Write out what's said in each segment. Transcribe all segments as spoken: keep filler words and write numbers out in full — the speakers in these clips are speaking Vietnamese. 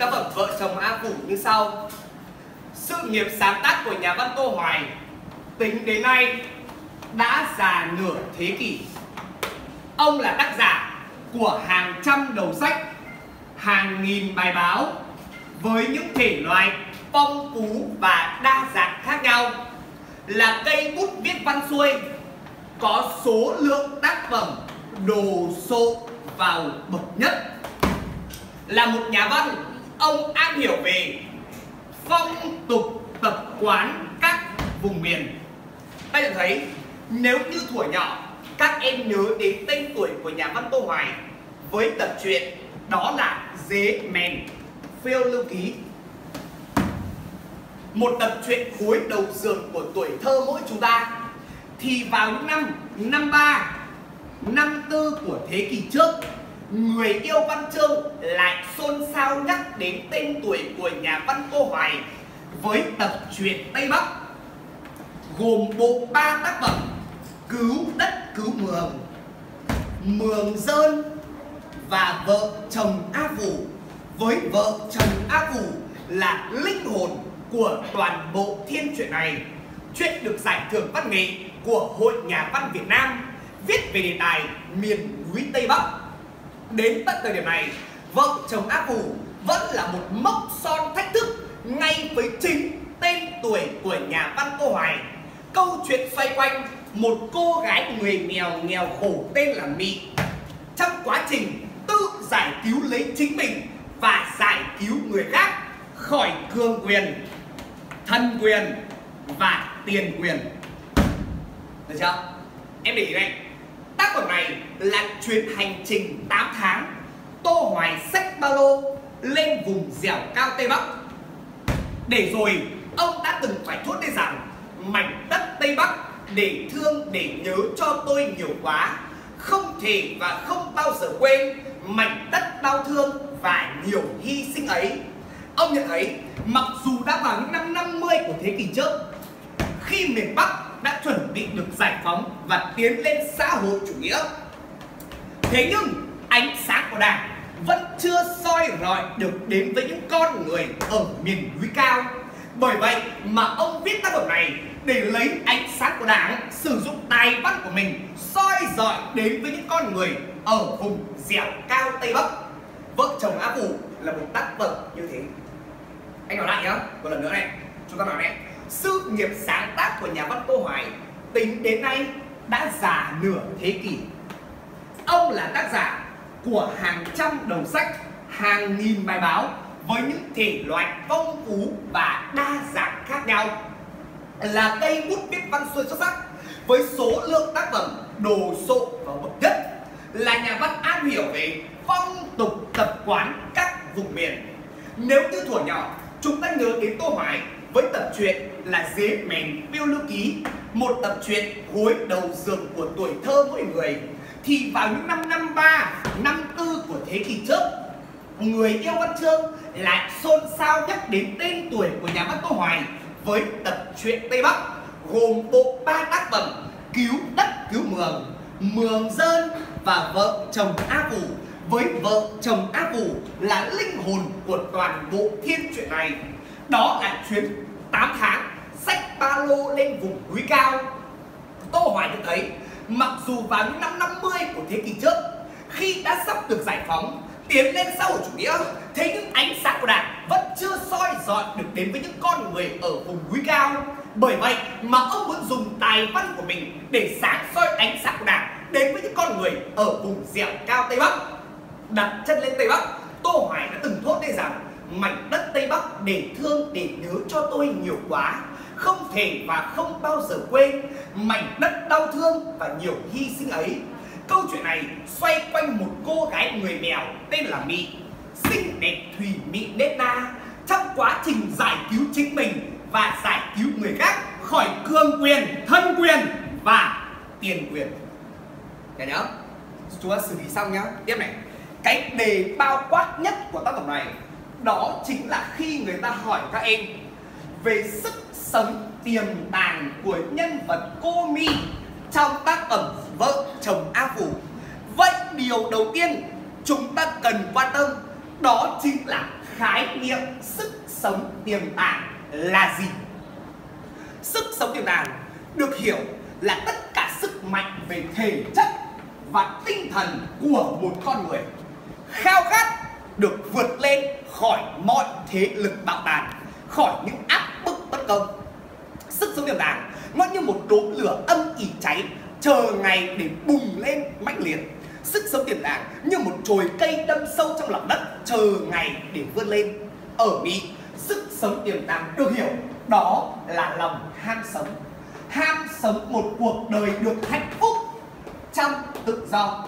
tác phẩm Vợ Chồng A Phủ như sau. Sự nghiệp sáng tác của nhà văn Tô Hoài tính đến nay đã già nửa thế kỷ. Ông là tác giả của hàng trăm đầu sách, hàng nghìn bài báo với những thể loại phong phú và đa dạng khác nhau, là cây bút viết văn xuôi, có số lượng tác phẩm đồ sộ vào bậc nhất. Là một nhà văn, ông am hiểu về phong tục tập quán các vùng miền. Ta nhận thấy nếu như thuở nhỏ các em nhớ đến tên tuổi của nhà văn Tô Hoài với tập truyện đó là Dế Mèn Phiêu Lưu Ký, một tập truyện cuối đầu giường của tuổi thơ mỗi chúng ta, thì vào những năm năm ba, năm tư của thế kỷ trước, người yêu văn chương lại xôn xao nhắc đến tên tuổi của nhà văn Tô Hoài với tập truyện Tây Bắc gồm bộ ba tác phẩm Cứu Đất, Cứu Mường, Mường Giơn và Vợ Chồng A Phủ, với Vợ Chồng A Phủ là linh hồn của toàn bộ thiên truyện này. Chuyện được giải thưởng văn nghệ của Hội Nhà văn Việt Nam, viết về đề tài miền núi Tây Bắc. Đến tận thời điểm này, Vợ Chồng A Phủ vẫn là một mốc son thách thức ngay với chính tên tuổi của nhà văn Tô Hoài. Câu chuyện xoay quanh một cô gái người nghèo nghèo khổ tên là Mị, trong quá trình tự giải cứu lấy chính mình và giải cứu người khác khỏi cường quyền, thân quyền và tiền quyền. Được chưa? Em để ý này, tác phẩm này là chuyến hành trình tám tháng Tô Hoài xách ba lô lên vùng dẻo cao Tây Bắc. Để rồi ông đã từng phải thốt lên rằng: mảnh đất Tây Bắc để thương để nhớ cho tôi nhiều quá, không thể và không bao giờ quên mảnh đất đau thương và nhiều hy sinh ấy. Ông nhận thấy mặc dù đã vào những năm năm mươi của thế kỷ trước, khi miền Bắc đã chuẩn bị được giải phóng và tiến lên xã hội chủ nghĩa, thế nhưng ánh sáng của Đảng vẫn chưa soi rọi được đến với những con người ở miền núi cao. Bởi vậy mà ông viết tác phẩm này để lấy ánh sáng của Đảng, sử dụng tài văn của mình soi rọi đến với những con người ở vùng dẻo cao Tây Bắc. Vợ Chồng A Phủ là một tác phẩm như thế. Anh nói lại nhá, một lần nữa này, chúng ta nói này. Sự nghiệp sáng tác của nhà văn Tô Hoài tính đến nay đã già nửa thế kỷ. Ông là tác giả của hàng trăm đầu sách, hàng nghìn bài báo với những thể loại phong phú và đa dạng khác nhau, là cây bút viết văn xuôi xuất sắc với số lượng tác phẩm đồ sộ và bậc nhất, là nhà văn am hiểu về phong tục tập quán các vùng miền. Nếu như thuở nhỏ chúng ta nhớ đến Tô Hoài với tập truyện là Dế Mèn Phiêu Lưu Ký, một tập truyện gối đầu giường của tuổi thơ mỗi người, thì vào những năm năm ba, năm tư của thế kỷ trước, người yêu văn chương lại xôn xao nhắc đến tên tuổi của nhà văn Tô Hoài với tập truyện Tây Bắc gồm bộ ba tác phẩm Cứu Đất, Cứu Mường, Mường Giơn và Vợ Chồng A Phủ, với Vợ Chồng A Phủ là linh hồn của toàn bộ thiên truyện này. Đó là chuyến tám tháng xách ba lô lên vùng núi cao. Tô Hoài nhận thấy mặc dù vào những năm năm mươi của thế kỷ trước, khi đã sắp được giải phóng, tiến lên xã hội chủ nghĩa, thế nhưng ánh sáng của Đảng vẫn chưa soi rọi được đến với những con người ở vùng núi cao. Bởi vậy mà ông muốn dùng tài văn của mình để sáng soi ánh sáng của Đảng đến với những con người ở vùng dẻo cao Tây Bắc. Đặt chân lên Tây Bắc, Tô Hoài đã từng thốt lên rằng: mảnh đất Tây Bắc để thương để nhớ cho tôi nhiều quá, không thể và không bao giờ quên mảnh đất đau thương và nhiều hy sinh ấy. Câu chuyện này xoay quanh một cô gái người mèo tên là Mị, xinh đẹp thùy mị nết na, trong quá trình giải cứu chính mình và giải cứu người khác khỏi cường quyền, thân quyền và tiền quyền. Để nhớ, chúng ta xử lý xong nhá. Tiếp này, cái đề bao quát nhất của tác phẩm này đó chính là khi người ta hỏi các em về sức sống tiềm tàng của nhân vật cô Mị trong tác phẩm Vợ Chồng A Phủ. Vậy điều đầu tiên chúng ta cần quan tâm đó chính là khái niệm sức sống tiềm tàng là gì? Sức sống tiềm tàng được hiểu là tất cả sức mạnh về thể chất và tinh thần của một con người, khao khát được vượt lên khỏi mọi thế lực bạo tàn, khỏi những áp bức bất công. Sức sống tiềm tàng nó như một đốm lửa âm ỉ cháy, chờ ngày để bùng lên mãnh liệt. Sức sống tiềm tàng như một chồi cây đâm sâu trong lòng đất, chờ ngày để vươn lên. Ở Mỹ, sức sống tiềm tàng được hiểu đó là lòng ham sống, ham sống một cuộc đời được hạnh phúc trong tự do.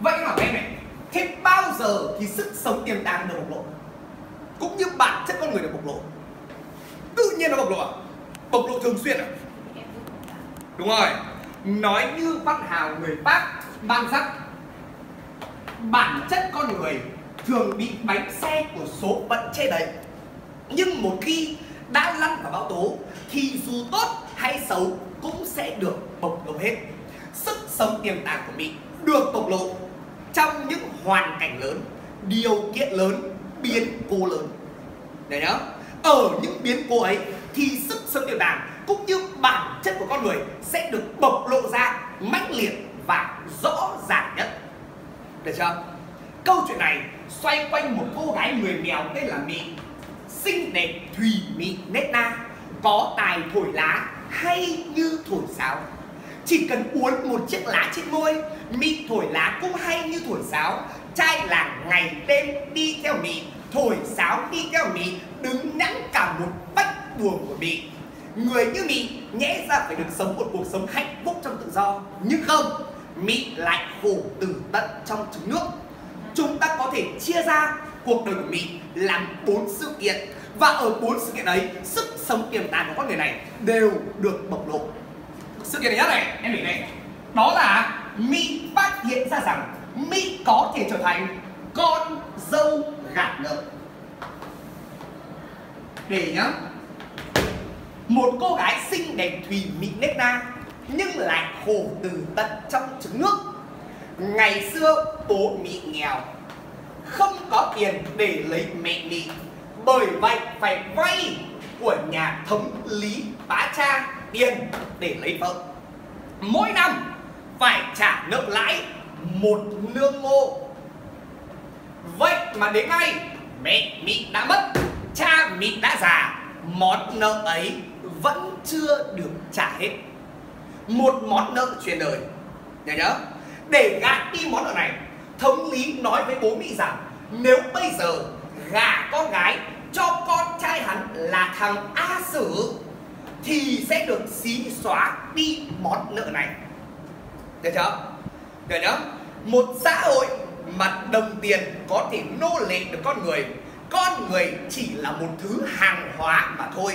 Vậy mà em này, thế bao giờ thì sức sống tiềm tàng được bộc lộ, cũng như bản chất con người được bộc lộ? Tự nhiên nó bộc lộ à? Bộc lộ thường xuyên à? Đúng rồi. Nói như văn hào người Pháp ban sắc, bản chất con người thường bị bánh xe của số phận che đậy. Nhưng một khi đã lăn vào bão tố thì dù tốt hay xấu cũng sẽ được bộc lộ hết. Sức sống tiềm tàng của mình được bộc lộ trong những hoàn cảnh lớn, điều kiện lớn, biến cố lớn. Đấy nhá. Ở những biến cố ấy thì sức sống tiềm tàng cũng như bản chất của con người sẽ được bộc lộ ra mãnh liệt và rõ ràng nhất. Được chưa? Câu chuyện này xoay quanh một cô gái người mèo tên là Mỹ, xinh đẹp thùy mị nết na, có tài thổi lá hay như thổi sáo. Chỉ cần uốn một chiếc lá trên môi, Mỹ thổi lá cũng hay như thổi sáo. Trai làng ngày đêm đi theo Mỹ, thổi sáo đi theo Mỹ, đứng nhẵn cả một vách buồng của Mỹ. Người như Mỹ nhẽ ra phải được sống một cuộc sống hạnh phúc trong tự do, nhưng không, Mỹ lại khổ từ tận trong trứng nước. Chúng ta có thể chia ra cuộc đời của Mỹ làm bốn sự kiện, và ở bốn sự kiện ấy, sức sống tiềm tàng của con người này đều được bộc lộ. Sự kiện thứ nhất này, em nghĩ này, đó là Mỹ phát hiện ra rằng Mỹ có thể trở thành con dâu gạt nợ. Để nhá, một cô gái xinh đẹp thùy mị nết na nhưng lại khổ từ tận trong trứng nước. Ngày xưa bố Mỹ nghèo, không có tiền để lấy mẹ Mỹ, bởi vậy phải vay của nhà thống lý bá cha tiền để lấy vợ. Mỗi năm phải trả nợ lãi một nương ngô. Vậy mà đến nay mẹ Mỹ đã mất, cha Mỹ đã già, món nợ ấy vẫn chưa được trả hết. Một món nợ truyền đời. Nhớ nhớ. Để gạt đi món nợ này, thống lý nói với bố Mỹ rằng nếu bây giờ gả con gái cho con trai hắn là thằng A Sử thì sẽ được xí xóa đi món nợ này. Nhớ nhớ. Nhớ nhớ. Một xã hội mà đồng tiền có thể nô lệ được con người, con người chỉ là một thứ hàng hóa mà thôi.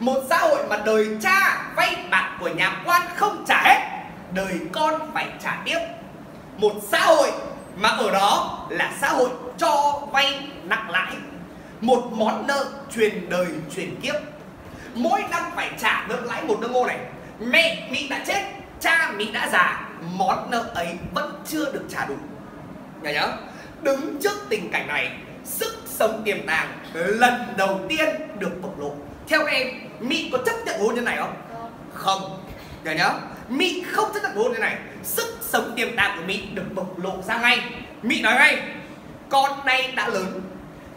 Một xã hội mà đời cha vay bạc của nhà quan không trả hết, đời con phải trả tiếp. Một xã hội mà ở đó là xã hội cho vay nặng lãi, một món nợ truyền đời truyền kiếp. Mỗi năm phải trả nợ lãi một nương ngô này, mẹ Mỹ đã chết, cha Mỹ đã già, món nợ ấy vẫn chưa được trả đủ. Nhớ nhớ. Đứng trước tình cảnh này, sức sống tiềm tàng lần đầu tiên được bộc lộ. Theo các em, Mỹ có chấp nhận hôn nhân này không? Không. Nhớ nhớ. Mỹ không chấp nhận hôn nhân này. Sức sống tiềm tàng của Mỹ được bộc lộ ra ngay. Mỹ nói ngay: con nay đã lớn,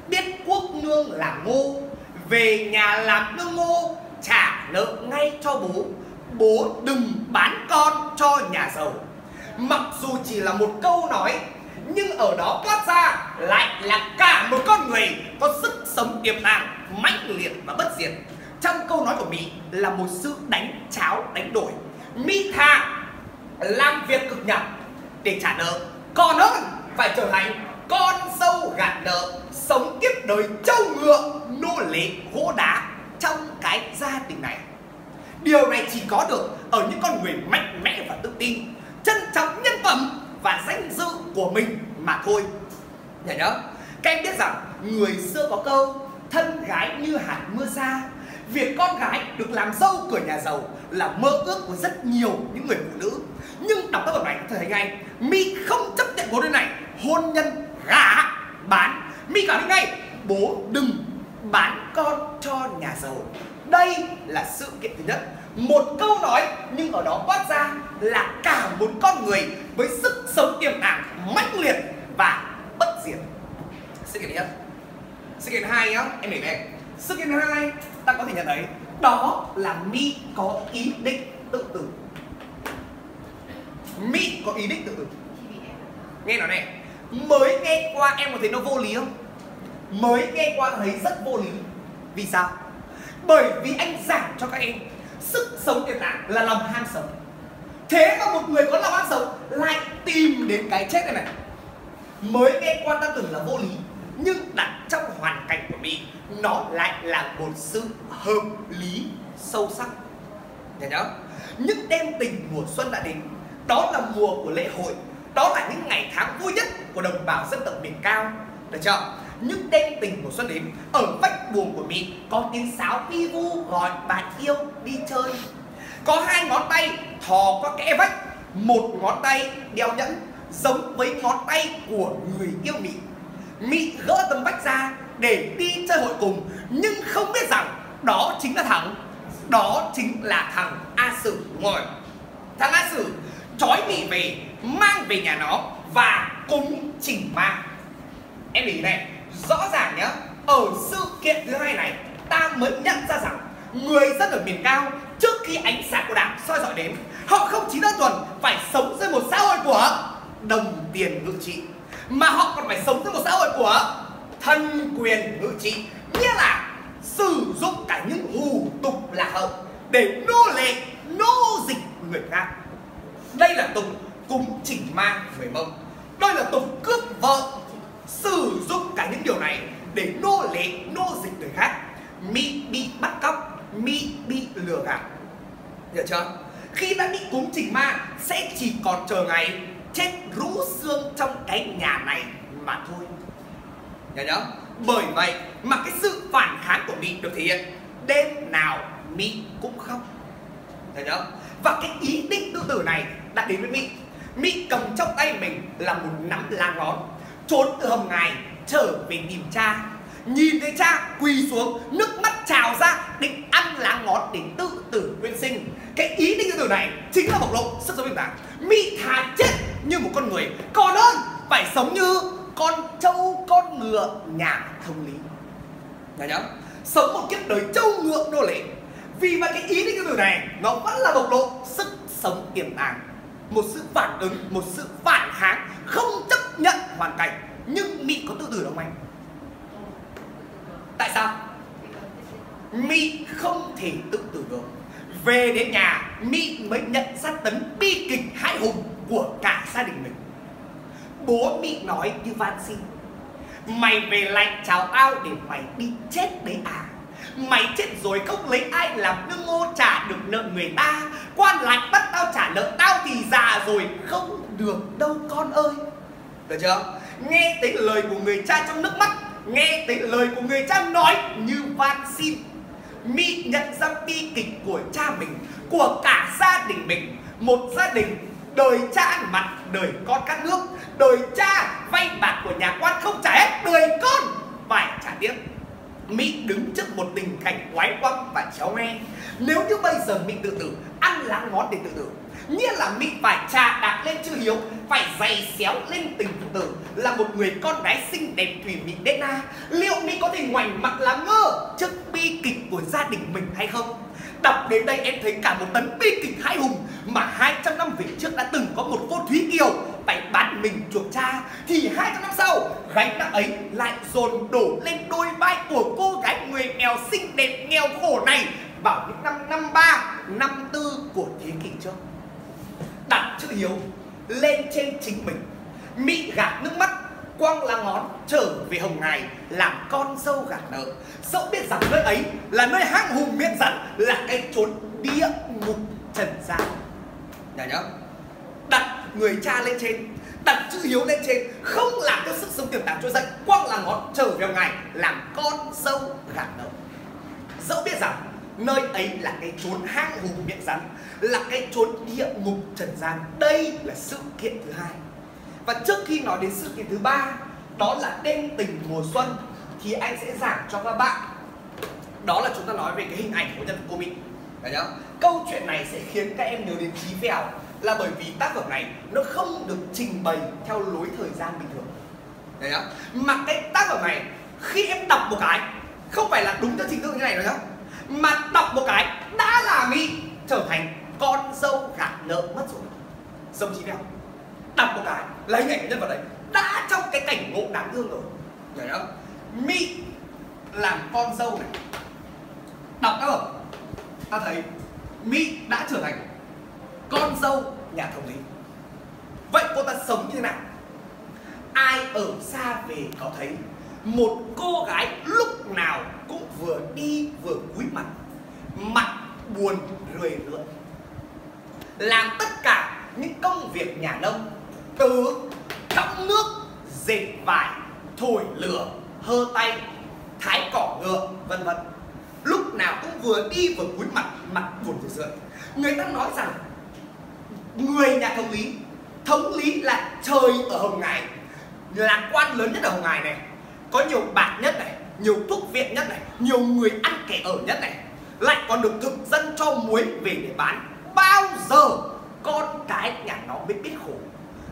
biết quốc nương là ngô, về nhà làm nương ngô, trả nợ ngay cho bố. Bố đừng bán con cho nhà giàu. Mặc dù chỉ là một câu nói, nhưng ở đó toát ra lại là cả một con người có sức sống tiềm tàng mãnh liệt và bất diệt. Trong câu nói của Mỹ là một sự đánh cháo đánh đổi. Mỹ thà làm việc cực nhọc để trả nợ còn hơn phải trở thành con dâu gạt nợ, sống kiếp đời trâu ngựa, nô lệ gỗ đá trong cái gia đình này. Điều này chỉ có được ở những con người mạnh mẽ và tự tin, trân trọng nhân phẩm và danh dự của mình mà thôi. Nhớ nhớ. Các em biết rằng người xưa có câu thân gái như hạt mưa sa. Việc con gái được làm dâu của nhà giàu là mơ ước của rất nhiều những người phụ nữ. Nhưng đọc tác phẩm này có thể thấy ngay Mỹ không chấp nhận hôn nhân này. Hôn nhân gả bán, Mỹ cảm thấy ngay bố đừng bán con cho nhà giàu. Đây là sự kiện thứ nhất. Một câu nói nhưng ở đó toát ra là cả một con người với sức sống tiềm ẩn mãnh liệt và bất diệt. Sự kiện thứ nhất. Sự kiện hai nhá, em để về. Sự kiện hai ta có thể nhận thấy đó là Mỹ có ý định tự tử. Mỹ có ý định tự tử. Nghe nó này, mới nghe qua em có thấy nó vô lý không? Mới nghe qua thấy rất vô lý. Vì sao? Bởi vì anh giảng cho các em sức sống tiềm tàng là lòng ham sống. Thế mà một người có lòng ham sống lại tìm đến cái chết này này. Mới nghe qua ta tưởng là vô lý, nhưng đặt trong hoàn cảnh của Mỹ, nó lại là một sự hợp lý sâu sắc. Thấy đó. Những đêm tình mùa xuân đã đến, đó là mùa của lễ hội, đó là những ngày tháng vui nhất của đồng bào dân tộc miền cao. Được chưa? Những đêm tình mùa xuân đến, ở vách buồng của Mỹ có tiếng sáo vi vu gọi bạn yêu đi chơi. Có hai ngón tay thò qua kẽ vách, một ngón tay đeo nhẫn giống với ngón tay của người yêu Mỹ. Mỹ gỡ tấm vách ra để đi chơi hội cùng, nhưng không biết rằng đó chính là thằng, đó chính là thằng A Sử. Đúng rồi, thằng A Sử trói Mỹ về, mang về nhà nó và cúng trình ma. Em để ý này, rõ ràng nhá, ở sự kiện thứ hai này ta mới nhận ra rằng người dân ở miền cao trước khi ánh sáng của Đảng soi rọi đến, họ không chỉ đơn thuần phải sống dưới một xã hội của đồng tiền ngự trị, mà họ còn phải sống dưới một xã hội của thân quyền ngự trị, nghĩa là sử dụng cả những hủ tục lạc hậu để nô lệ, nô dịch người khác. Đây là tục cúng chỉnh ma người Mông, đây là tục cướp vợ, sử dụng cả những điều này để nô lệ, nô dịch người khác. Mỹ bị bắt cóc, Mỹ bị lừa gạt. Hiểu chưa? Khi đã bị cúng chỉnh ma sẽ chỉ còn chờ ngày chết rũ xương trong cái nhà này mà thôi. Nhớ nhớ. Bởi vậy mà cái sự phản kháng của Mỹ được thể hiện. Đêm nào Mỹ cũng khóc. Nhớ nhớ. Và cái ý định tự tử này đã đến với Mỹ. Mỹ cầm trong tay mình là một nắm lá ngón, trốn từ hầm ngài trở về tìm cha. Nhìn thấy cha quỳ xuống, nước mắt trào ra, định ăn lá ngón để tự tử quyên sinh. Cái ý định tự tử này chính là bộc lộ sức sống tiềm tàng. Mỹ thà chết như một con người còn hơn phải sống như con trâu con ngựa nhà thông lý. Nhớ nhớ. Sống một kiếp đời trâu ngựa nô lệ. Vì vậy cái ý định tự tử này nó vẫn là bộc lộ sức sống tiềm tàng, một sự phản ứng, một sự phản kháng, không chấp nhận hoàn cảnh. Nhưng Mỹ có tự tử đâu anh. Tại sao? Mỹ không thể tự tử được. Về đến nhà, Mỹ mới nhận ra tấn bi kịch hãi hùng của cả gia đình mình. Bố Mỹ nói như van xin: mày về lạnh cháo ao để mày đi chết đấy à? Mày chết rồi không lấy ai làm nương ngô trả được nợ người ta. Quan lại bắt tao trả nợ, tao thì già rồi không được đâu con ơi. Được chưa? Nghe tới lời của người cha trong nước mắt, nghe tới lời của người cha nói như van xin, Mỹ nhận ra bi kịch của cha mình, của cả gia đình mình. Một gia đình đời cha ăn mặt, đời con cắt nước. Đời cha vay bạc của nhà quan không trả hết, đời con phải trả tiếp. Mỹ đứng trước một tình cảnh quái quăm và chéo nghe. Nếu như bây giờ Mỹ tự tử, ăn lá ngón để tự tử, nghĩa là Mỹ phải trà đạp lên chữ hiếu, phải giày xéo lên tình tự tử. Là một người con gái xinh đẹp thùy mị đen na, liệu Mỹ có thể ngoảnh mặt làm ngơ trước bi kịch của gia đình mình hay không? Đọc đến đây em thấy cả một tấn bi kịch hãi hùng mà hai trăm năm về trước đã từng có một cô Thúy Kiều phải bán mình chuộc cha, thì hai trăm năm sau gánh nặng ấy lại dồn đổ lên đôi vai của cô gái người nghèo xinh đẹp nghèo khổ này vào những năm năm ba, năm tư của thế kỷ trước. Đặt chữ hiếu lên trên chính mình, Mỹ gạt nước mắt, quăng lá ngón trở về hồng ngài làm con dâu gạt nợ. Dẫu biết rằng nơi ấy là nơi hang hùng miệng rắn, là cái chốn địa ngục trần gian. Nhớ nhớ. Đặt người cha lên trên, đặt chữ hiếu lên trên, không làm cho sức sống tiềm tàng trôi dậy, quăng lá ngón trở về hồng ngài làm con dâu gạt nợ. Dẫu biết rằng nơi ấy là cái chốn hang hùng miệng rắn, là cái chốn địa ngục trần gian. Đây là sự kiện thứ hai. Và trước khi nói đến sự kiện thứ ba, đó là đêm tình mùa xuân, thì anh sẽ giảng cho các bạn. Đó là chúng ta nói về cái hình ảnh của nhân vật cô Mỹ. Câu chuyện này sẽ khiến các em nhớ đến Chí Phèo là bởi vì tác phẩm này nó không được trình bày theo lối thời gian bình thường. Đấy đó. Mà cái tác phẩm này khi em đọc một cái không phải là đúng theo trình tự như này nữa, mà đọc một cái đã là nghi trở thành con dâu gạt nợ mất rồi, dâu Chí Phèo. Đọc một cái là hình ảnh nhân vật đấy đã trong cái cảnh ngộ đáng thương rồi. Đấy đó. Mỹ làm con dâu này, đọc các bạn ta thấy Mỹ đã trở thành con dâu nhà thống lý. Vậy cô ta sống như thế nào? Ai ở xa về có thấy một cô gái lúc nào cũng vừa đi vừa cúi mặt, mặt buồn rười rượi, làm tất cả những công việc nhà nông, từ đóng nước, dệt vải, thổi lửa, hơ tay, thái cỏ ngựa, vân vân. Lúc nào cũng vừa đi vừa cúi mặt, mặt buồn rười rượi. Người ta nói rằng người nhà thống lý, thống lý là trời ở Hồng Ngài, là quan lớn nhất ở Hồng Ngài này, có nhiều bạc nhất này, nhiều thuốc viện nhất này, nhiều người ăn kẻ ở nhất này, lại còn được thực dân cho muối về để bán. Bao giờ con cái nhà nó mới biết khổ?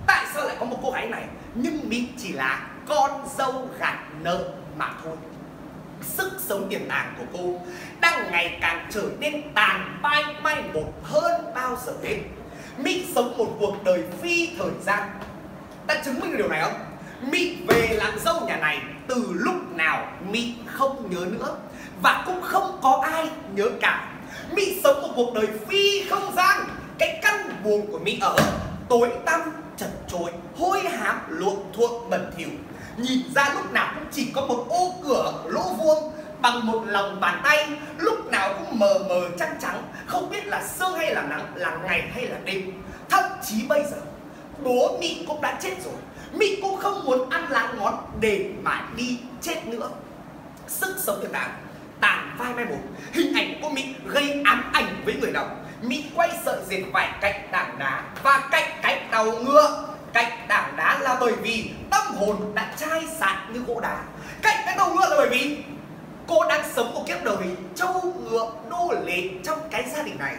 Tại sao lại có một cô gái này nhưng Mỹ chỉ là con dâu gạt nợ mà thôi? Sức sống tiềm tàng của cô đang ngày càng trở nên tàn phai mai một hơn bao giờ hết. Mỹ sống một cuộc đời phi thời gian. Ta chứng minh điều này không? Mỹ về làm dâu nhà này, từ lúc nào Mỹ không nhớ nữa, và cũng không có ai nhớ cả. Mỹ sống một cuộc đời phi không gian. Cái căn buồng của Mỹ ở tối tăm, chật chội, hôi hám, luộm thuộm, bẩn thỉu. Nhìn ra lúc nào cũng chỉ có một ô cửa lỗ vuông bằng một lòng bàn tay, lúc nào cũng mờ mờ trắng trắng, không biết là sương hay là nắng, là ngày hay là đêm. Thậm chí bây giờ bố Mỹ cũng đã chết rồi, Mỹ cũng không muốn ăn lá ngón để mà đi chết nữa. Sức sống thực đáng, tàn phai mai một, hình ảnh của Mỹ gây ám ảnh với người đọc. Mỹ quay sợi dệt vải cạnh tảng đá và cạnh cái đầu ngựa. Cạnh tảng đá là bởi vì tâm hồn đã chai sạn như gỗ đá. Cạnh cái đầu ngựa là bởi vì cô đang sống một kiếp đời trâu ngựa nô lệ trong cái gia đình này,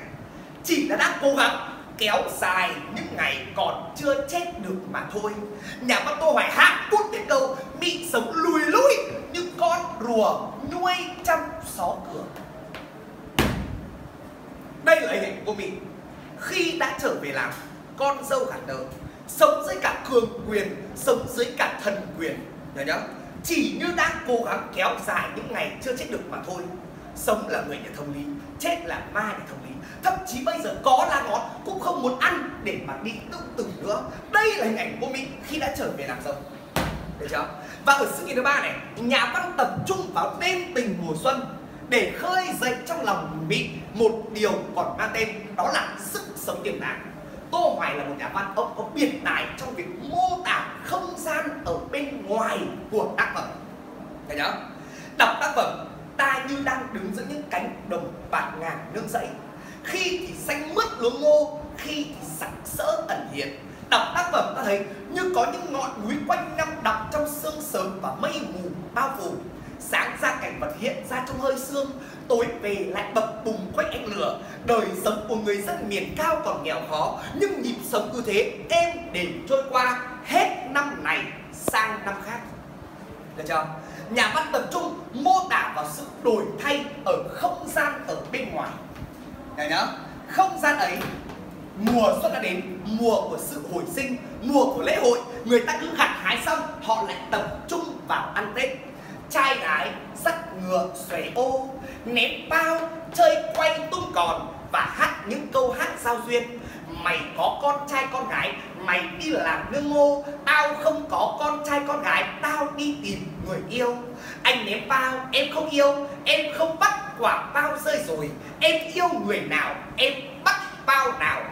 chỉ là đang cố gắng kéo dài những ngày còn chưa chết được mà thôi. Nhà văn Tô Hoài hạ bút đến câu Mỹ sống lùi lũi như con rùa nuôi trong xó cửa. Đây là hình ảnh của Mỹ khi đã trở về làm con dâu gạt nợ, sống dưới cả cường quyền, sống dưới cả thần quyền, nhớ nhá, chỉ như đang cố gắng kéo dài những ngày chưa chết được mà thôi. Sống là người nhà thống lý, chết là ma nhà thống lý. Thậm chí bây giờ có lá ngón cũng không muốn ăn để mà đi tự tử nữa. Đây là hình ảnh của Mỹ khi đã trở về làm dâu, được chưa? Và ở sự kiện thứ ba này, nhà văn tập trung vào đêm tình mùa xuân để khơi dậy trong lòng Mỹ một điều còn mang tên, đó là sức sống tiềm tàng. Tô Hoài là một nhà văn, ông có biệt tài trong việc mô tả không gian ở bên ngoài của tác phẩm. Thấy nhá, đọc tác phẩm ta như đang đứng giữa những cánh đồng bạt ngàn nương rẫy, khi thì xanh mướt lúa ngô, khi thì sặc sỡ ẩn hiện. Đọc tác phẩm ta thấy như có những ngọn núi quanh năm đọc trong sương sớm và mây mù bao phủ. Sáng ra cảnh vật hiện ra trong hơi sương, tối về lại bập bùng quanh ánh lửa. Đời sống của người dân miền cao còn nghèo khó, nhưng nhịp sống cứ thế êm đềm trôi qua, hết năm này sang năm khác. Được chưa? Nhà văn tập trung mô tả vào sự đổi thay ở không gian ở bên ngoài. Đấy nhá. Không gian ấy, mùa xuân đã đến, mùa của sự hồi sinh, mùa của lễ hội. Người ta cứ gặt hái xong, họ lại tập trung vào ăn Tết. Trai gái dắt ngựa xòe ô, ném bao, chơi quay tung còn và hát những câu hát giao duyên. Mày có con trai con gái, mày đi làm nương ngô. Tao không có con trai con gái, tao đi tìm người yêu. Anh ném bao, em không yêu, em không bắt quả bao rơi rồi. Em yêu người nào, em bắt bao nào.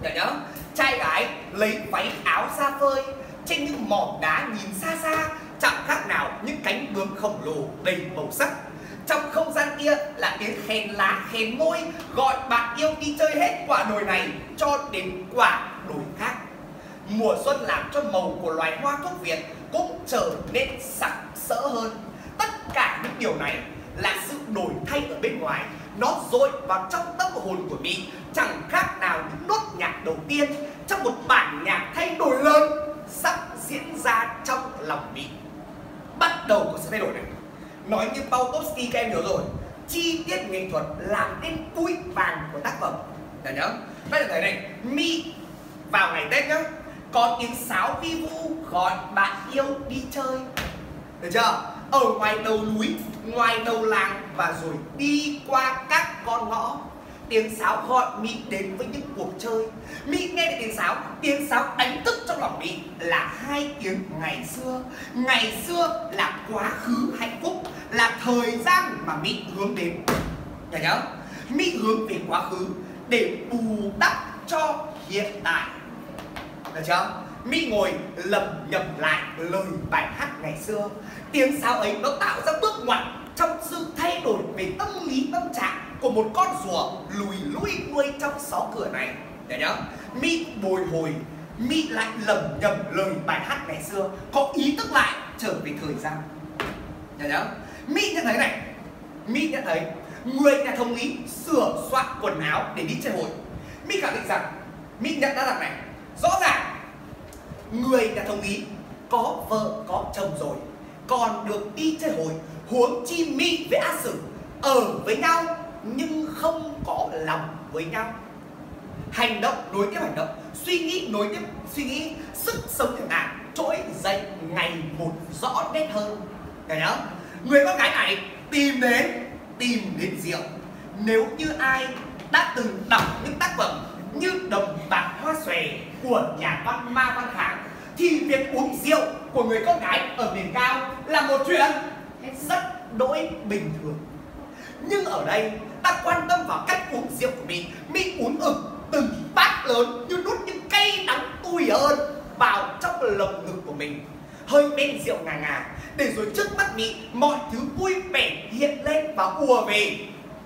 Nhớ nhớ, trai gái lấy váy áo ra phơi, trên những mỏm đá nhìn xa xa, chẳng khác nào những cánh bướm khổng lồ đầy màu sắc. Trong không gian kia là tiếng khen lá khen môi, gọi bạn yêu đi chơi hết quả đồi này cho đến quả đồi khác. Mùa xuân làm cho màu của loài hoa thuốc viện cũng trở nên sặc sỡ hơn. Tất điều này là sự đổi thay ở bên ngoài, nó dội vào trong tâm hồn của Mỹ chẳng khác nào những nốt nhạc đầu tiên trong một bản nhạc thay đổi lớn sắp diễn ra trong lòng Mỹ. Bắt đầu có sự thay đổi này. Nói như Paulovsky các em nhớ rồi, chi tiết nghệ thuật làm nên cúi vàng của tác phẩm. Đã nhớ. Bây giờ thấy này, Mỹ vào ngày Tết nhá, có tiếng sáo vi vu gọi bạn yêu đi chơi. Được chưa? Ở ngoài đầu núi, ngoài đầu làng và rồi đi qua các con ngõ, tiếng sáo gọi Mỹ đến với những cuộc chơi. Mỹ nghe được tiếng sáo, tiếng sáo đánh thức trong lòng Mỹ là hai tiếng ngày xưa. Ngày xưa là quá khứ hạnh phúc, là thời gian mà Mỹ hướng đến. Nhớ nhớ, Mỹ hướng về quá khứ để bù đắp cho hiện tại. Được chưa? Mỹ ngồi lẩm nhẩm lại lời bài hát ngày xưa. Tiếng sáo ấy nó tạo ra bước ngoặt trong sự thay đổi về tâm lý tâm trạng của một con rùa lùi lũi nuôi trong xó cửa này. Để nhớ, Mỹ bồi hồi, Mỹ lại lẩm nhẩm lời bài hát ngày xưa, có ý thức lại trở về thời gian. Để nhớ, Mỹ nhận thấy này, Mỹ nhận thấy người nhà thống lý sửa soạn quần áo để đi chơi hội. Mỹ khẳng định rằng, Mỹ nhận ra rằng này, rõ ràng người nhà thống lý có vợ có chồng rồi còn được đi chơi hội, huống chi Mỹ với A Sử ở với nhau nhưng không có lòng với nhau. Hành động nối tiếp hành động, suy nghĩ nối tiếp suy nghĩ, sức sống hiện đại trỗi dậy ngày một rõ nét hơn. Thấy không? Người con gái này tìm đến tìm đến rượu. Nếu như ai đã từng đọc những tác phẩm như Đồng Bạc Hoa Xòe của nhà văn Ma Văn Kháng thì việc uống rượu của người con gái ở miền cao là một chuyện rất đỗi bình thường. Nhưng ở đây ta quan tâm vào cách uống rượu của mình. Mình uống ực từng bát lớn như đút những cây đắng tủi hơn vào trong lồng ngực của mình. Hơi men rượu ngà ngà, để rồi trước mắt Mỹ mọi thứ vui vẻ hiện lên và ùa về.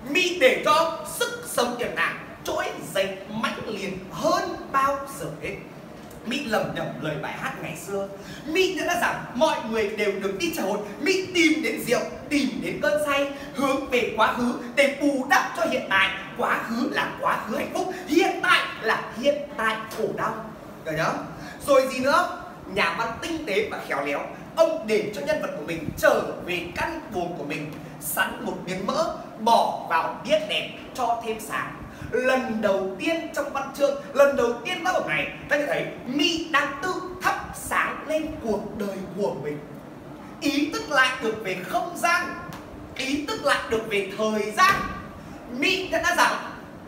Mỹ để cho sức sống tiềm năng trỗi dậy mãnh liệt hơn bao giờ hết. Mỹ lẩm nhẩm lời bài hát ngày xưa. Mỹ nhận ra rằng mọi người đều được đi chơi hội. Mỹ tìm đến rượu, tìm đến cơn say, hướng về quá khứ để bù đắp cho hiện tại. Quá khứ là quá khứ hạnh phúc, hiện tại là hiện tại khổ đau. Được nhớ. Rồi gì nữa? Nhà văn tinh tế và khéo léo, ông để cho nhân vật của mình trở về căn buồng của mình, sẵn một miếng mỡ bỏ vào đĩa đèn cho thêm sáng. Lần đầu tiên trong văn chương, lần đầu tiên tác phẩm này, ta sẽ thấy Mỹ đang tự thắp sáng lên cuộc đời của mình. Ý thức lại được về không gian, ý thức lại được về thời gian. Mỹ đã nói rằng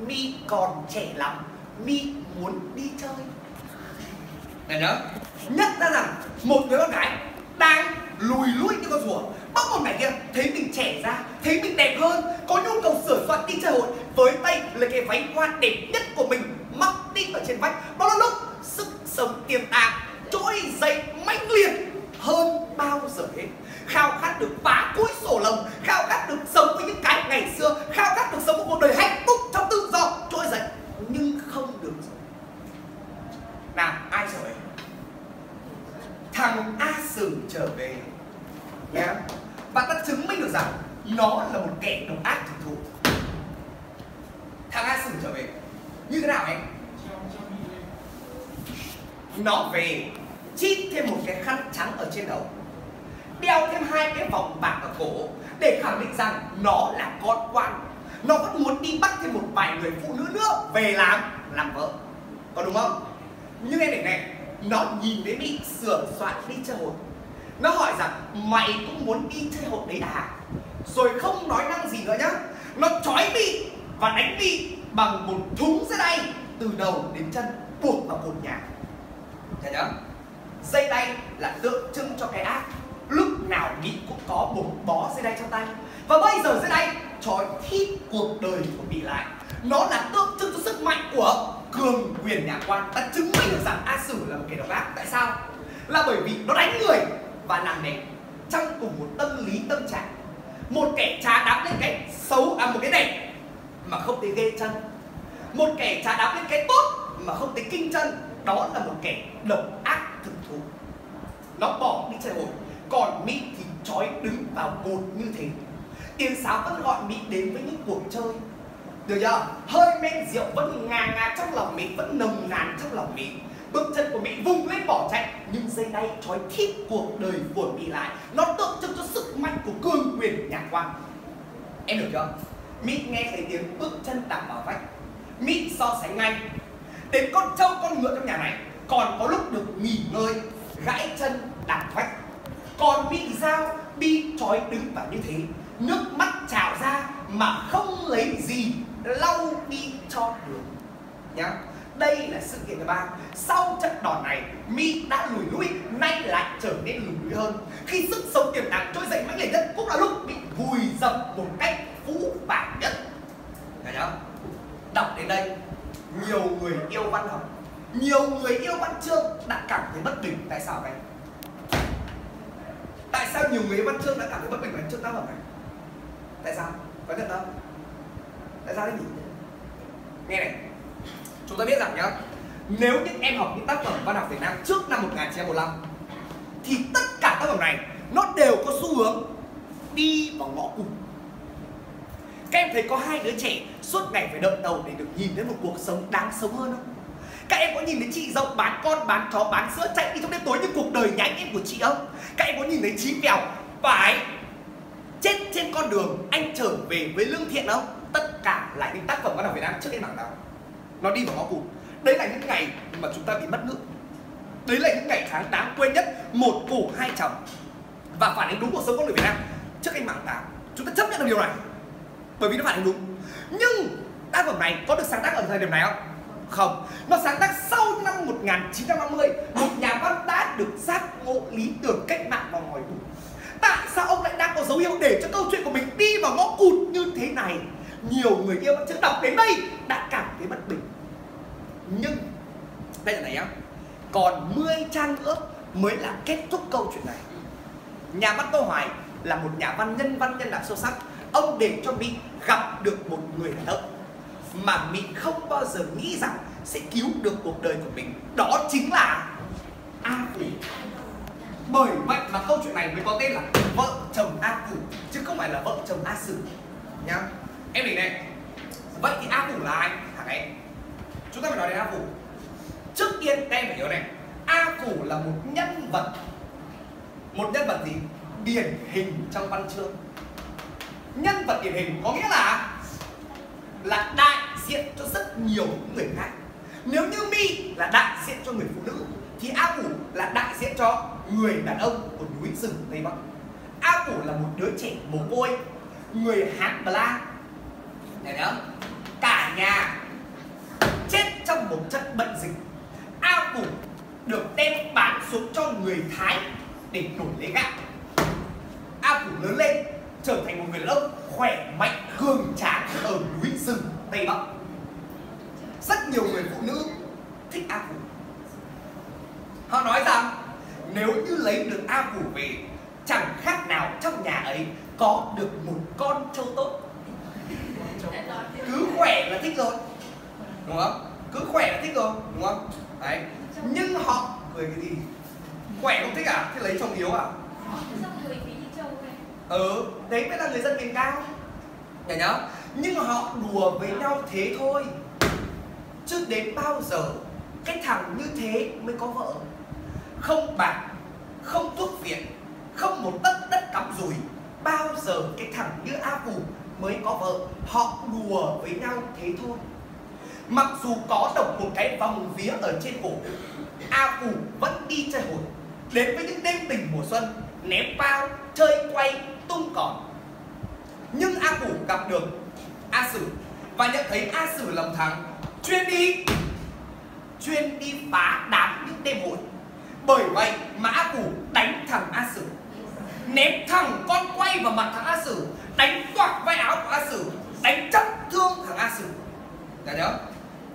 Mỹ còn trẻ lắm, Mỹ muốn đi chơi. Này nhớ, nhất ra rằng một người con gái đang lùi lũi như con rùa, bóc một ngày kia thấy mình trẻ ra, thấy mình đẹp hơn, có nhu cầu sửa soạn đi chơi hội, với tay là cái váy hoa đẹp nhất của mình mắc đinh ở trên vách. Đó là lúc sức sống tiềm tàng trỗi dậy mãnh liệt hơn bao giờ hết. Khao khát được phá cúi sổ lồng, khao khát được sống với những cái ngày xưa, khao khát được sống một cuộc đời hạnh phúc trong tự do trỗi dậy nhưng không được rồi. Nào ai trở về? Thằng A Sử trở về nhé. Bạn đã chứng minh được rằng nó là một kẻ độc ác thực thụ. Thằng A Sử trở về như thế nào em? Nó về chít thêm một cái khăn trắng ở trên đầu, đeo thêm hai cái vòng bạc ở cổ để khẳng định rằng nó là con quan. Nó vẫn muốn đi bắt thêm một vài người phụ nữ nữa về làm làm vợ, có đúng không? Nhưng em này này, nó nhìn thấy Mỹ sửa soạn đi chơi hội, nó hỏi rằng mày cũng muốn đi chơi hội đấy à? Rồi không nói năng gì nữa nhá, nó trói Mỹ và đánh Mỹ bằng một thúng dây đay từ đầu đến chân, buộc vào cột nhà. Thấy nhá, dây đay là tượng trưng cho cái ác. Lúc nào Mỹ cũng có một bó dây đay trong tay, và bây giờ dây đay trói thít cuộc đời của Mỹ lại. Nó là tượng trưng cho sức mạnh của cường quyền nhà quan. Ta chứng minh được rằng A Sử là một kẻ độc ác. Tại sao? Là bởi vì nó đánh người và làm đẹp trong cùng một tâm lý tâm trạng. Một kẻ trà đạp lên cái xấu, à một cái đẹp mà không thấy ghê chân, một kẻ trà đạp lên cái tốt mà không thấy kinh chân. Đó là một kẻ độc ác thực thụ. Nó bỏ đi chơi hội, còn Mỹ thì trói đứng vào cột như thế. tiếng sáo vẫn gọi mình đến với những cuộc chơi. Được chưa? Hơi men rượu vẫn ngà ngà trong lòng mình, vẫn nồng nàn trong lòng mình. Bước chân của mình vung lên bỏ chạy, nhưng giây nay trói thít cuộc đời của mình lại. Nó tượng trưng cho sức mạnh của cương quyền nhà quan. Em được chưa? Mị nghe thấy tiếng bước chân đạp vào vách, Mị so sánh ngay. Đến con trâu con ngựa trong nhà này còn có lúc được nghỉ ngơi, gãi chân đạp vách, còn Mị dao bi trói đứng vào như thế, nước mắt trào ra mà không lấy gì lau đi cho đường nhá. Đây là sự kiện thứ ba. Sau trận đòn này, Mị đã lùi lũi, nay lại trở nên lùi lũi hơn. Khi sức sống tiềm năng trỗi dậy mãnh liệt nhất cũng là lúc bị vùi dập một cách phũ phàng nhất. Thấy không? Đọc đến đây, nhiều người yêu văn học, nhiều người yêu văn chương đã cảm thấy bất bình. Tại sao vậy? Tại sao nhiều người văn chương đã cảm thấy bất bình với chương tác phẩm này? Tại sao? Có nhận không? Tại sao đấy nhỉ? Nghe này, chúng ta biết rằng nhá, nếu những em học những tác phẩm văn học Việt Nam trước năm một nghìn chín trăm bốn mươi lăm thì tất cả tác phẩm này nó đều có xu hướng đi vào ngõ cụt. Các em thấy có hai đứa trẻ suốt ngày phải đợi đầu để được nhìn đến một cuộc sống đáng sống hơn không? Các em có nhìn thấy chị Dậu bán con, bán chó, bán sữa chạy đi trong đêm tối như cuộc đời nhá anh em của chị không? Các em có nhìn thấy Chí Phèo phải chết trên con đường anh trở về với lương thiện không? Tất cả là những tác phẩm văn học Việt Nam trước em bảng nào nó đi vào ngõ cụt. Đấy là những ngày mà chúng ta bị mất nước. Đấy là những ngày tháng đáng quên nhất, một cổ hai trầm, và phản ánh đúng cuộc sống con người Việt Nam trước anh mạng tám. Chúng ta chấp nhận được điều này bởi vì nó phản ánh đúng. Nhưng tác phẩm này có được sáng tác ở thời điểm này không? Không. Nó sáng tác sau năm một nghìn chín trăm năm mươi, một nhà văn đã được giác ngộ lý tưởng cách mạng vào ngòi cụt. Tại sao ông lại đang có dấu hiệu để cho câu chuyện của mình đi vào ngõ cụt như thế này? Nhiều người yêu văn chương đọc đến đây đã cảm thấy bất bình. Nhưng đây là này nhá, còn mười trang nữa mới là kết thúc câu chuyện này. Nhà văn Tô Hoài là một nhà văn nhân văn nhân đạo sâu sắc. Ông để cho Mị gặp được một người đàn ông mà Mị không bao giờ nghĩ rằng sẽ cứu được cuộc đời của mình, đó chính là A Phủ. Bởi vậy mà câu chuyện này mới có tên là Vợ Chồng A Phủ chứ không phải là Vợ Chồng A Sử nhá. Em định này, vậy thì A Phủ là ai? Hả em? Chúng ta phải nói đến A Phủ. Trước tiên em phải hiểu này, A Phủ là một nhân vật, một nhân vật gì? Điển hình trong văn chương. Nhân vật điển hình có nghĩa là là đại diện cho rất nhiều người khác. Nếu như Mị là đại diện cho người phụ nữ thì A Phủ là đại diện cho người đàn ông của núi rừng Tây Bắc. A Phủ là một đứa trẻ mồ côi, người Hán Bla, cả nhà chết trong một trận bệnh dịch. A Phủ được đem bán xuống cho người Thái để đổi lấy gạo. A Phủ lớn lên trở thành một người đàn ông khỏe mạnh cường tráng ở núi rừng Tây Bắc. Rất nhiều người phụ nữ thích A Phủ. Họ nói rằng nếu như lấy được A Phủ về, chẳng khác nào trong nhà ấy có được một con trâu tốt. Cứ khỏe là thích rồi, đúng không? Cứ khỏe là thích rồi, đúng không? Đấy. Nhưng họ cười cái gì? Khỏe không thích à? Thế lấy chồng yếu à? Ừ, đấy mới là người dân miền cao nhá nhá. Nhưng họ đùa với nhau thế thôi, chứ đến bao giờ cái thằng như thế mới có vợ. Không bạc, không thuốc viện, không một tấc đất cắm rủi, bao giờ cái thằng như A Phủ mới có vợ. Họ đùa với nhau thế thôi. Mặc dù có độc một cái vòng vía ở trên cổ, A Phủ vẫn đi chơi hội, đến với những đêm tình mùa xuân, ném bao, chơi quay, tung cỏ. Nhưng A Phủ gặp được A Sử và nhận thấy A Sử là một thằng chuyên đi chuyên đi phá đám những đêm hội. Bởi vậy mà A Phủ đánh thằng A Sử, ném thẳng con quay vào mặt thằng A Sử, đánh toạc vai áo của A Sử, đánh chắp thương thằng A Sử. Đã nhớ?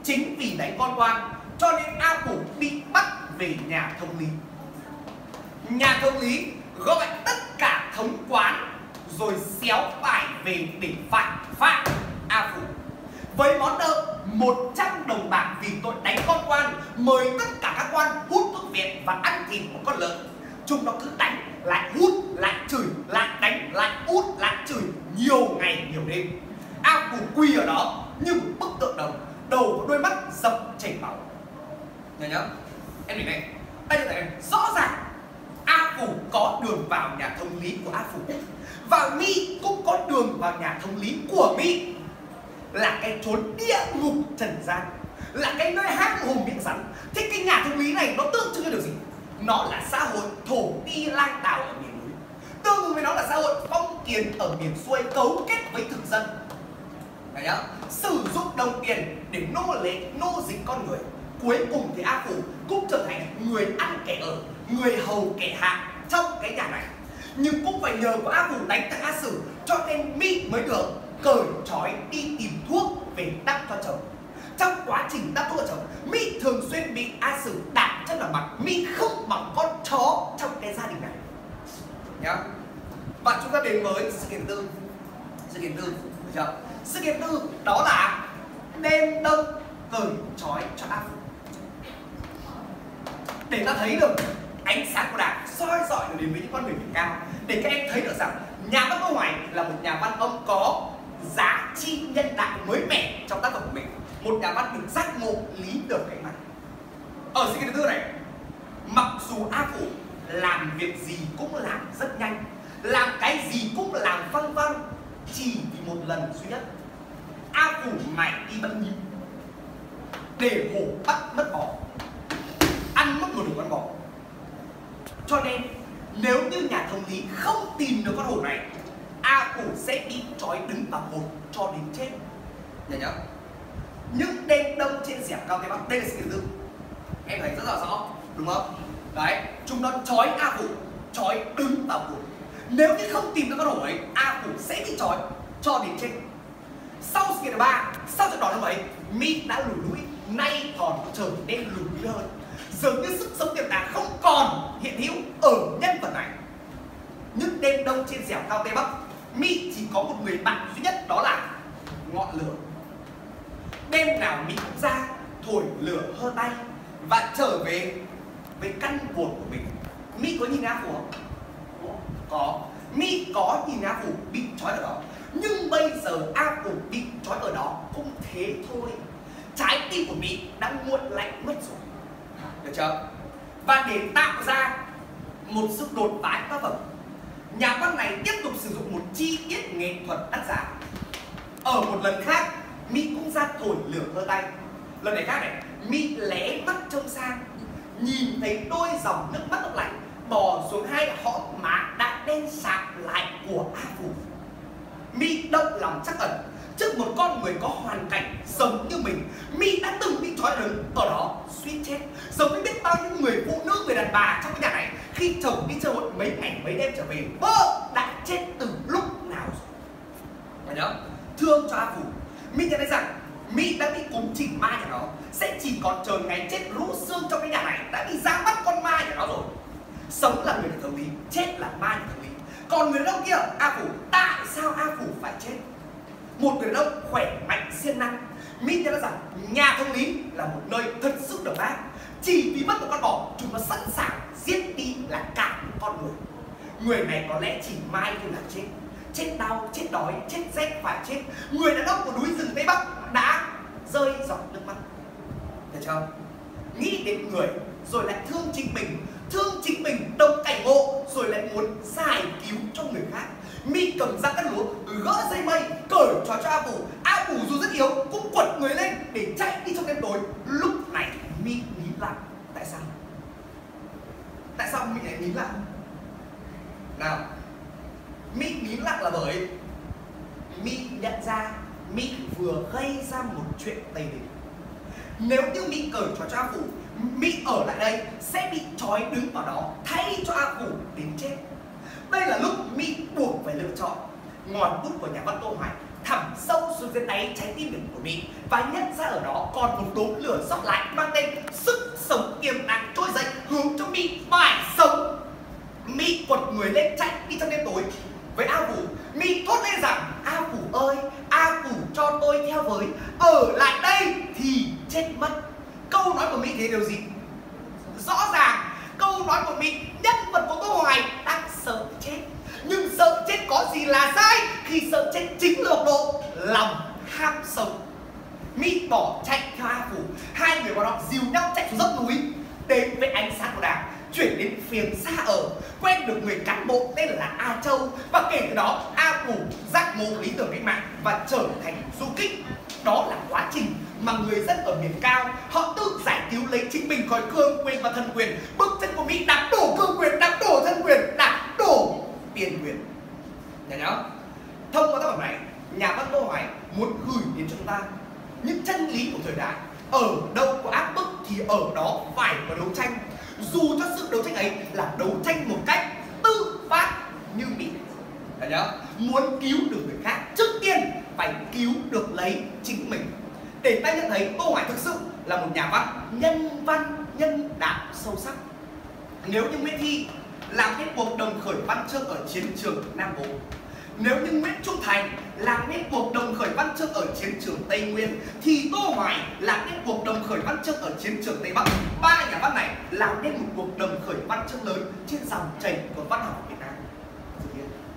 Chính vì đánh con quan cho nên A Phủ bị bắt về nhà thống lý. Nhà thống lý gọi tất cả thống quán rồi xéo phải về để phạt phạt A Phủ với món nợ một trăm đồng bạc vì tội đánh con quan, mời tất cả các quan hút thuốc viện và ăn thịt một con lợn. Chúng nó cứ đánh lại hút lại chửi lại đánh lại hút lại chửi nhiều ngày nhiều đêm. A Phủ quy ở đó như một bức tượng đồng, đầu có đôi mắt dập chảy máu. Nhớ nhớ, em nhìn này, đây là em rõ ràng A Phủ có đường vào nhà thống lý của A Phủ, và Mi cũng có đường vào nhà thống lý của Mi. Là cái chốn địa ngục trần gian, là cái nơi hang hùm miệng rắn. Thế cái nhà thống lý này nó tượng trưng cho điều gì? Nó là xã hội thổ ti lang đảo ở miền núi, tương ứng với nó là xã hội phong kiến ở miền xuôi, cấu kết với thực dân. Đấy nhá, sử dụng đồng tiền để nô lệ, nô dịch con người. Cuối cùng thì A Phủ cũng trở thành người ăn kẻ ở, người hầu kẻ hạ trong cái nhà này. Nhưng cũng phải nhờ có A Phủ đánh thằng A Sử cho nên Mi mới được cởi trói đi tìm thuốc về đắp cho chồng. Trong quá trình đắp thuốc cho chồng, Mi thường xuyên bị A Sử đạp chân vào mặt. Mi không bằng con chó trong cái gia đình này nhá. Và chúng ta đến với sự kiện tư. Sự kiện tư chưa? Sự kiện tư đó là đêm đông cởi trói cho A Phủ, để ta thấy được ánh sáng của Đảng soi dọi đến với những con người đỉnh cao, để các em thấy được rằng nhà văn Tô Hoài là một nhà văn ông có giá trị nhân đạo mới mẻ trong tác phẩm của mình, một nhà văn được giác ngộ lý tưởng cách mạng. Ở sự kiện thứ tư này, mặc dù A Phủ làm việc gì cũng làm rất nhanh, làm cái gì cũng làm văng văng, chỉ vì một lần duy nhất A Phủ mải đi bắt nhím, để hổ bắt mất bò, ăn mất một đủ con bò. Cho nên nếu như nhà thống lý không tìm được con hổ này, A Phủ sẽ bị trói đứng vào hột cho đến chết. Nhớ nhớ. Những đêm đông trên dẻo cao Tây Bắc, đây là sự kiện tư, em thấy rất là rõ đúng không? Đấy, chúng nó trói A Phủ, trói đứng vào hột. Nếu như không tìm được con hổ ấy, A Phủ sẽ bị trói cho đến chết. Sau sự kiện thứ ba, sau trận đòn hôm ấy, Mi đã lùi lũi, nay còn trở nên lùi lũi hơn. Dường như sức sống tiềm tàng không còn hiện hữu ở nhân vật này. Những đêm đông trên dẻo cao Tây Bắc, Mi chỉ có một người bạn duy nhất, đó là ngọn lửa. Đêm nào Mi cũng ra thổi lửa hơ tay và trở về với căn buồng của mình. Mi có nhìn A Phủ không? Có. Mi có nhìn A Phủ bị trói ở đó, nhưng bây giờ A Phủ bị trói ở đó cũng thế thôi. Trái tim của Mi đã nguội lạnh mất rồi. Được chưa? Và để tạo ra một sự đột phá tác phẩm, nhà văn này tiếp tục sử dụng một chi tiết nghệ thuật tác giả. Ở một lần khác, Mi cũng ra thổi lửa hơ tay. Lần này khác này, Mi lé mắt trông sang, nhìn thấy đôi dòng nước mắt ướt lạnh bò xuống hai hõm má đã đen sạm lại của A Phủ. Mi động lòng trắc ẩn trước một con người có hoàn cảnh giống như mình. Mi đã từng bị trói đứng ở đó suýt chết, giống như biết bao nhiêu người phụ nữ, người đàn bà trong cái nhà này khi chồng đi chơi hội mấy ngày mấy đêm trở về bơ đã chết từ lúc nào rồi. Nhớ, thương cho A Phủ, Mi nhận thấy rằng Mi đã bị cúng trình ma nhà nó sẽ chỉ còn chờ ngày chết rũ xương trong cái nhà này, đã bị ra mắt con ma nhà nó rồi. Sống là người thống lý, chết là ma thống lý. Còn người đâu kia, A Phủ, tại sao A Phủ phải chết? Một người đàn ông khỏe mạnh siêng năng, Mi nhận ra rằng nhà thống lý là một nơi thật sự độc ác. Chỉ vì mất một con bò, chúng nó sẵn sàng giết đi là cả một con người. Người này có lẽ chỉ mai thôi là chết, chết đau, chết đói, chết rét và chết. Người đàn ông của núi rừng Tây Bắc đã rơi giọt nước mắt. Thấy chưa? Nghĩ đến người rồi lại thương chính mình, thương chính mình đồng cảnh ngộ rồi lại muốn giải cứu cho người khác. Mi cầm ra cắt lúa, gỡ dây mây, cởi trói cho A Phủ. A Phủ dù rất yếu cũng quật người lên để chạy đi trong đêm tối. Lúc này Mi nín lặng. Tại sao? Tại sao Mi lại nín lặng? Nào, Mi nín lặng là bởi Mi nhận ra Mi vừa gây ra một chuyện tày đình. Nếu như Mi cởi trói cho A Phủ, Mi ở lại đây sẽ bị trói đứng vào đó thay cho A Phủ đến chết. Đây là lúc Mi buộc phải lựa chọn. Ngòi bút của nhà văn Tô Hoài thẳm sâu xuống dưới đáy trái tim của Mi và nhận ra ở đó còn một đốm lửa sót lại mang tên sức sống tiềm tàng trỗi dậy hướng cho Mi phải sống. Mi quật người lên chạy đi trong đêm tối với A Phủ. Mi thốt lên rằng: A Phủ ơi, A Phủ cho tôi theo với, ở lại đây thì chết mất. Câu nói của Mi thế điều gì? Rõ ràng câu nói của Mi, nhân vật của Tô Hoài đang sợ chết, nhưng sợ chết có gì là sai khi sợ chết chính lược độ lòng ham sống. Mỹ bỏ chạy theo A Phủ, hai người bọn họ dìu nhau chạy xuống dốc núi. Đến với ánh sáng của đảng, chuyển đến phiền xa ở, quen được người cán bộ tên là A Châu, và kể từ đó A Phủ giác ngộ lý tưởng cách mạng và trở thành du kích. Đó là quá trình mà người dân ở miền cao họ tự giải cứu lấy chính mình khỏi cương quyền và thần quyền. Bước chân của Mỹ đạp đổ cương quyền, đạp đổ thần quyền, đạp đổ tiền quyền. Nhớ nhớ. Thông qua tác phẩm này, nhà văn Tô Hoài muốn gửi đến chúng ta những chân lý của thời đại. Ở đâu có áp bức thì ở đó phải có đấu tranh, dù cho sự đấu tranh ấy là đấu tranh một cách tự phát như Mỹ. Nhớ nhớ. Muốn cứu được người khác, trước tiên phải cứu được lấy chính mình. Để ta nhận thấy Tô Hoài thực sự là một nhà văn nhân văn, nhân đạo sâu sắc. Nếu như Nguyễn Thi làm nên cuộc đồng khởi văn chương ở chiến trường Nam Bộ, nếu như Nguyễn Trung Thành làm nên cuộc đồng khởi văn chương ở chiến trường Tây Nguyên, thì Tô Hoài làm nên cuộc đồng khởi văn chương ở chiến trường Tây Bắc. Ba nhà văn này làm nên một cuộc đồng khởi văn chương lớn trên dòng chảy của văn học Việt Nam.